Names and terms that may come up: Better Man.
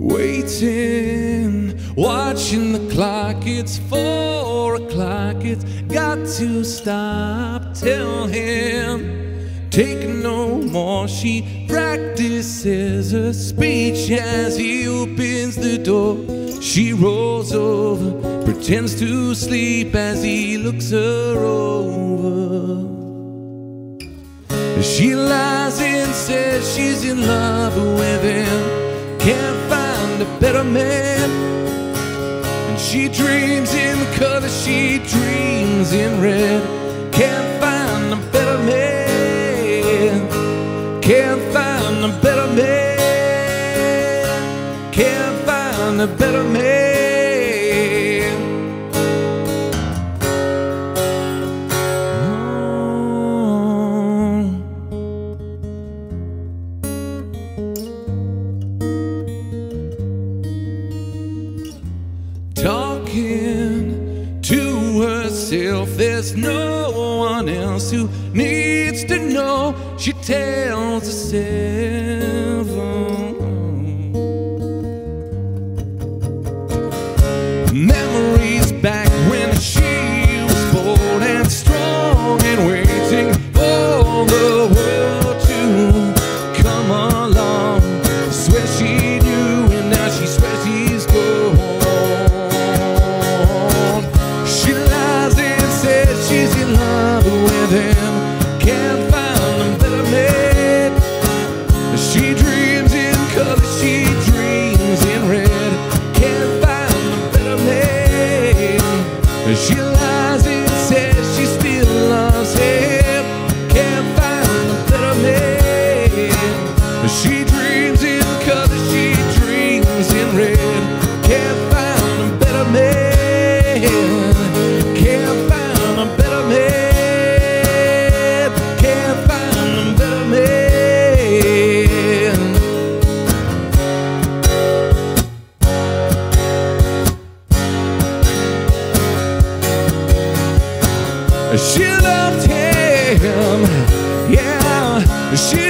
Waiting, watching the clock, it's 4 o'clock, it's got to stop. Tell him, take no more. She practices her speech as he opens the door. She rolls over, pretends to sleep as he looks her over. She lies and says she's in love with him, can't find a better man. And she dreams in color, she dreams in red. Can't find a better man. Can't find a better man. Can't find a better man. Talking to herself, there's no one else who needs to know. She tells herself, memories back when she was bold and strong and waiting for the world to come along. I swear she knew, and now she swears he's gone. She's in love with him, can't find a better man. She dreams in color, she dreams in red. Can't find a better man. She lies and says she still loves him. Can't find a better man. She dreams in color, she dreams in red. Can't find a better man. Can't find a better man, can't find a better man. She loved him, yeah. She